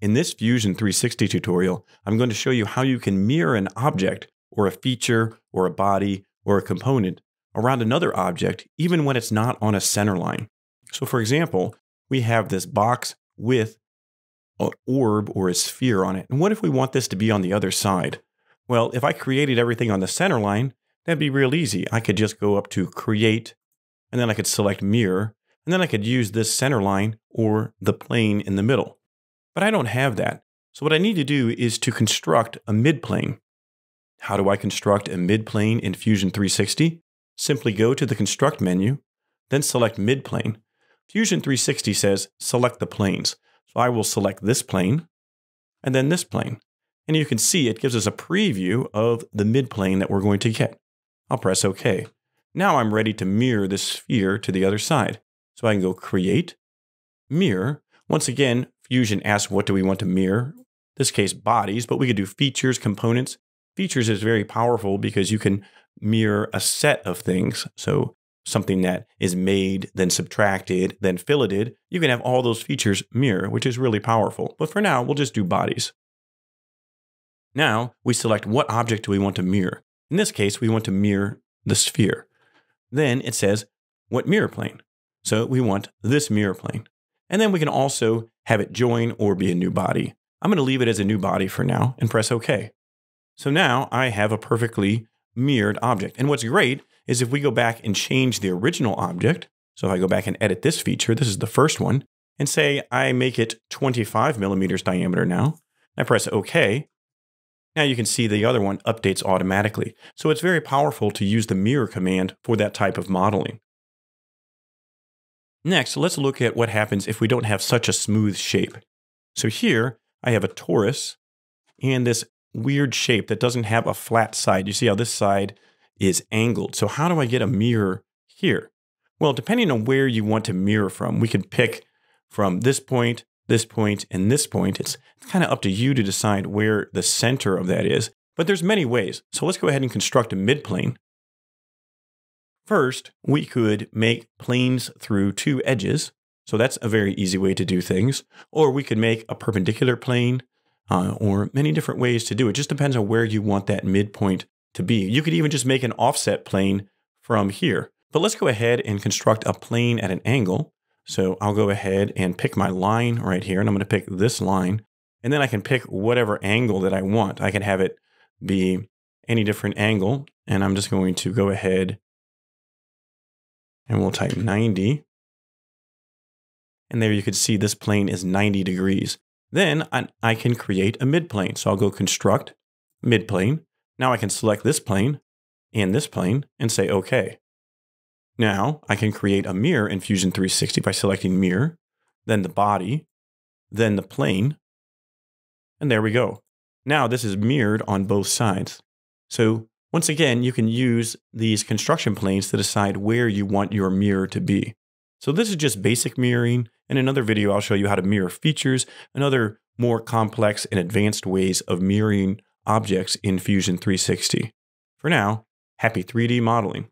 In this Fusion 360 tutorial, I'm going to show you how you can mirror an object or a feature or a body or a component around another object, even when it's not on a center line. So for example, we have this box with an orb or a sphere on it. And what if we want this to be on the other side? Well, if I created everything on the center line, that'd be real easy. I could just go up to Create, and then I could select Mirror, and then I could use this center line or the plane in the middle. But I don't have that. So what I need to do is to construct a midplane. How do I construct a midplane in Fusion 360? Simply go to the Construct menu, then select Midplane. Fusion 360 says select the planes. So I will select this plane and then this plane. And you can see it gives us a preview of the midplane that we're going to get. I'll press OK. Now I'm ready to mirror this sphere to the other side. So I can go Create, Mirror. Once again, Fusion asks, what do we want to mirror? In this case, bodies, but we could do features, components. Features is very powerful because you can mirror a set of things. So something that is made, then subtracted, then filleted, you can have all those features mirror, which is really powerful. But for now, we'll just do bodies. Now we select what object do we want to mirror. In this case, we want to mirror the sphere. Then it says, what mirror plane? So we want this mirror plane. And then we can also have it join or be a new body. I'm going to leave it as a new body for now and press OK. So now I have a perfectly mirrored object. And what's great is if we go back and change the original object, so if I go back and edit this feature, this is the first one, and say I make it 25 millimeters diameter now, I press OK. Now you can see the other one updates automatically. So it's very powerful to use the mirror command for that type of modeling. Next, let's look at what happens if we don't have such a smooth shape. So here, I have a torus and this weird shape that doesn't have a flat side. You see how this side is angled. So how do I get a mirror here? Well, depending on where you want to mirror from, we can pick from this point, and this point. It's kind of up to you to decide where the center of that is, but there's many ways. So let's go ahead and construct a midplane. First, we could make planes through two edges. So that's a very easy way to do things. Or we could make a perpendicular plane or many different ways to do it. It just depends on where you want that midpoint to be. You could even just make an offset plane from here. But let's go ahead and construct a plane at an angle. So I'll go ahead and pick my line right here. And I'm going to pick this line. And then I can pick whatever angle that I want. I can have it be any different angle. And I'm just going to go ahead and we'll type 90. And there you can see this plane is 90 degrees. Then I can create a midplane. So I'll go Construct, Midplane. Now I can select this plane and say OK. Now I can create a mirror in Fusion 360 by selecting Mirror, then the body, then the plane. And there we go. Now this is mirrored on both sides. So once again, you can use these construction planes to decide where you want your mirror to be. So this is just basic mirroring. In another video, I'll show you how to mirror features and other more complex and advanced ways of mirroring objects in Fusion 360. For now, happy 3D modeling.